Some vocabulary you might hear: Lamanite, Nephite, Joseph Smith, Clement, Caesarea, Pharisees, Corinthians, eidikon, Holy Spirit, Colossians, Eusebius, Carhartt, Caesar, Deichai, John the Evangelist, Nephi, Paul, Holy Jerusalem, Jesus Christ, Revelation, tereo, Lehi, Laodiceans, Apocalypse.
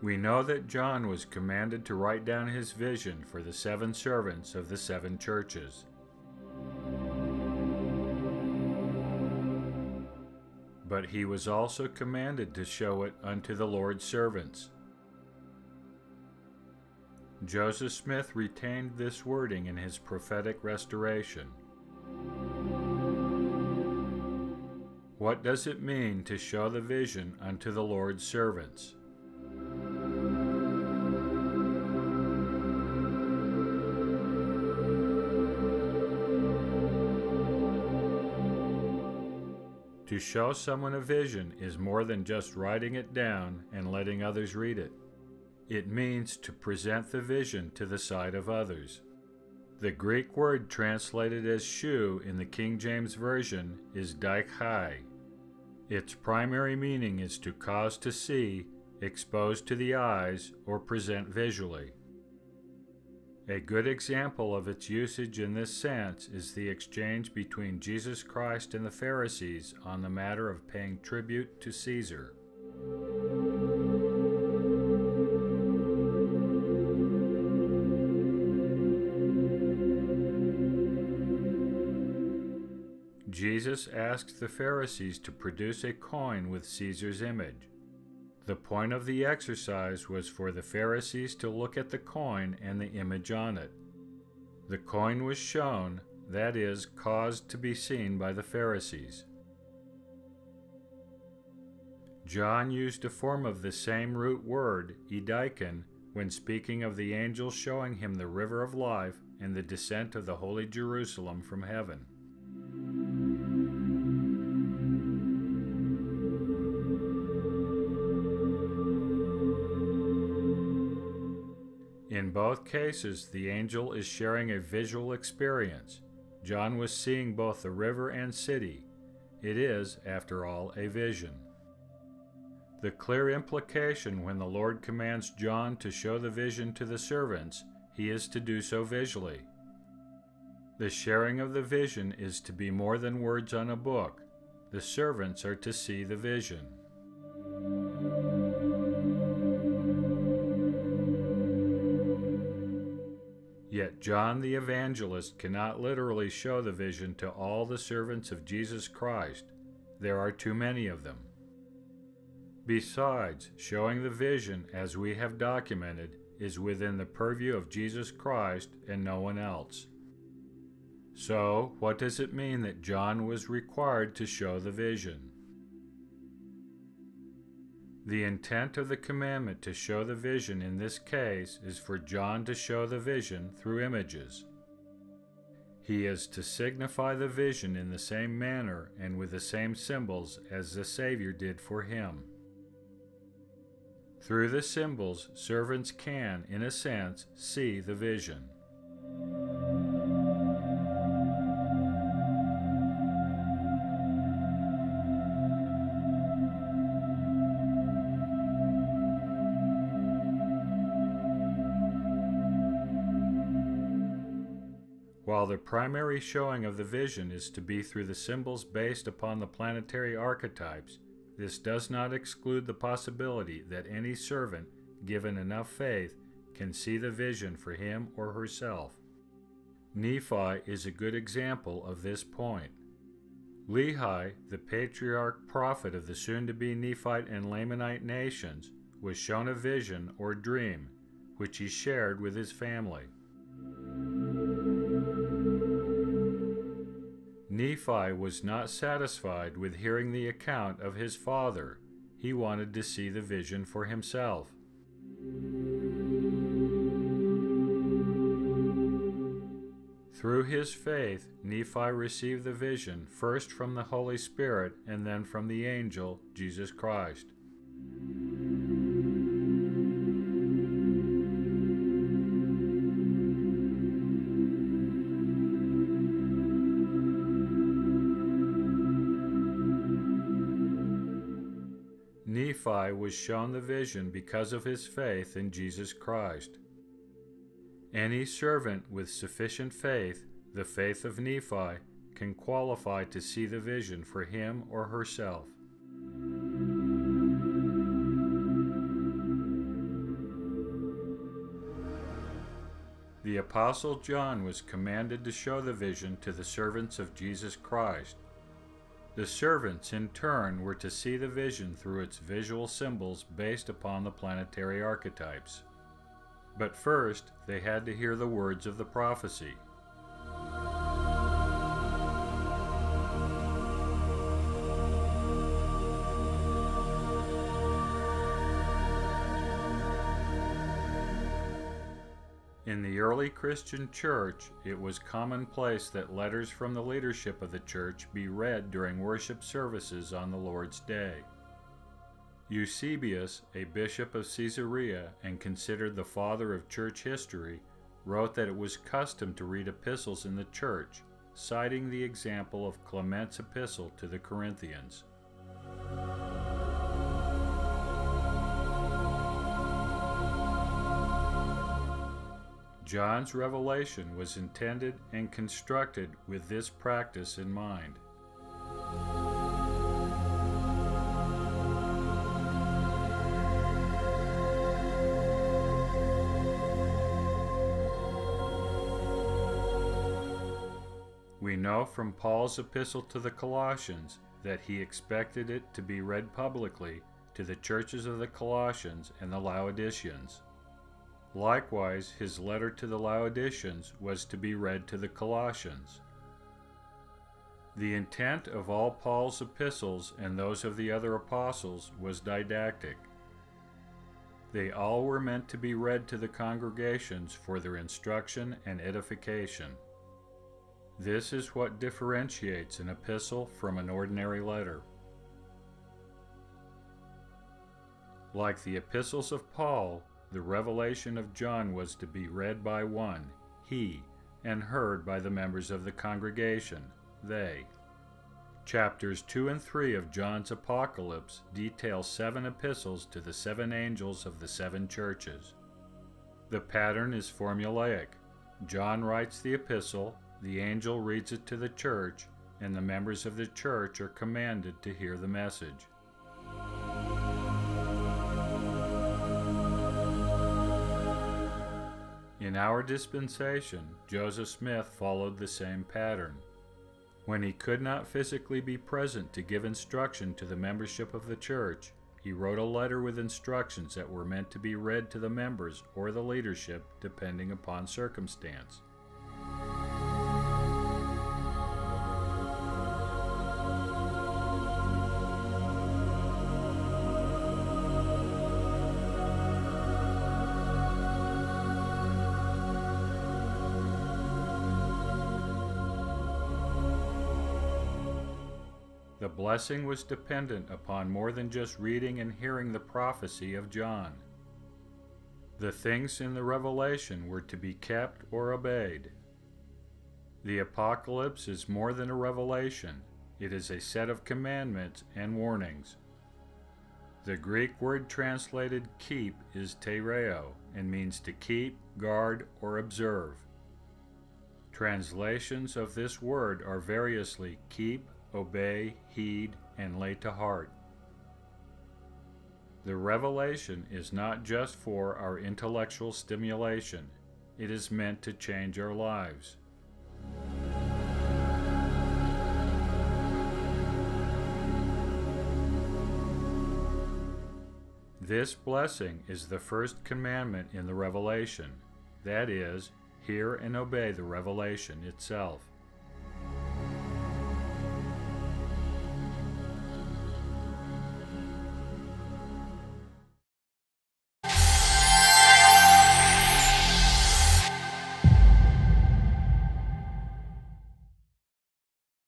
We know that John was commanded to write down his vision for the seven servants of the seven churches. But he was also commanded to show it unto the Lord's servants. Joseph Smith retained this wording in his prophetic restoration. What does it mean to show the vision unto the Lord's servants? To show someone a vision is more than just writing it down and letting others read it. It means to present the vision to the sight of others. The Greek word translated as shoe in the King James Version is deichai. Its primary meaning is to cause to see, expose to the eyes, or present visually. A good example of its usage in this sense is the exchange between Jesus Christ and the Pharisees on the matter of paying tribute to Caesar. Jesus asked the Pharisees to produce a coin with Caesar's image. The point of the exercise was for the Pharisees to look at the coin and the image on it. The coin was shown, that is, caused to be seen by the Pharisees. John used a form of the same root word, eidikon, when speaking of the angel showing him the river of life and the descent of the Holy Jerusalem from heaven. In both cases, the angel is sharing a visual experience. John was seeing both the river and city. It is, after all, a vision. The clear implication when the Lord commands John to show the vision to the servants, he is to do so visually. The sharing of the vision is to be more than words on a book. The servants are to see the vision. Yet John the Evangelist cannot literally show the vision to all the servants of Jesus Christ. There are too many of them. Besides, showing the vision, as we have documented, is within the purview of Jesus Christ and no one else. So, what does it mean that John was required to show the vision? The intent of the commandment to show the vision in this case is for John to show the vision through images. He is to signify the vision in the same manner and with the same symbols as the Savior did for him. Through the symbols, servants can, in a sense, see the vision. While the primary showing of the vision is to be through the symbols based upon the planetary archetypes, this does not exclude the possibility that any servant, given enough faith, can see the vision for him or herself. Nephi is a good example of this point. Lehi, the patriarch prophet of the soon-to-be Nephite and Lamanite nations, was shown a vision or dream, which he shared with his family. Nephi was not satisfied with hearing the account of his father. He wanted to see the vision for himself. Through his faith, Nephi received the vision first from the Holy Spirit and then from the angel, Jesus Christ. Nephi was shown the vision because of his faith in Jesus Christ. Any servant with sufficient faith, the faith of Nephi, can qualify to see the vision for him or herself. The Apostle John was commanded to show the vision to the servants of Jesus Christ. The servants, in turn, were to see the vision through its visual symbols based upon the planetary archetypes. But first, they had to hear the words of the prophecy. In the early Christian church, it was commonplace that letters from the leadership of the church be read during worship services on the Lord's Day. Eusebius, a bishop of Caesarea and considered the father of church history, wrote that it was custom to read epistles in the church, citing the example of Clement's epistle to the Corinthians. John's revelation was intended and constructed with this practice in mind. We know from Paul's epistle to the Colossians that he expected it to be read publicly to the churches of the Colossians and the Laodiceans. Likewise, his letter to the Laodiceans was to be read to the Colossians. The intent of all Paul's epistles and those of the other apostles was didactic. They all were meant to be read to the congregations for their instruction and edification. This is what differentiates an epistle from an ordinary letter. Like the epistles of Paul, the revelation of John was to be read by one, he, and heard by the members of the congregation, they. Chapters 2 and 3 of John's Apocalypse detail 7 epistles to the 7 angels of the 7 churches. The pattern is formulaic. John writes the epistle, the angel reads it to the church, and the members of the church are commanded to hear the message. In our dispensation, Joseph Smith followed the same pattern. When he could not physically be present to give instruction to the membership of the church, he wrote a letter with instructions that were meant to be read to the members or the leadership, depending upon circumstance. The blessing was dependent upon more than just reading and hearing the prophecy of John. The things in the revelation were to be kept or obeyed. The Apocalypse is more than a revelation. It is a set of commandments and warnings. The Greek word translated keep is tereo and means to keep, guard, or observe. Translations of this word are variously keep, obey, heed, and lay to heart. The revelation is not just for our intellectual stimulation. It is meant to change our lives. This blessing is the first commandment in the revelation. That is, hear and obey the revelation itself.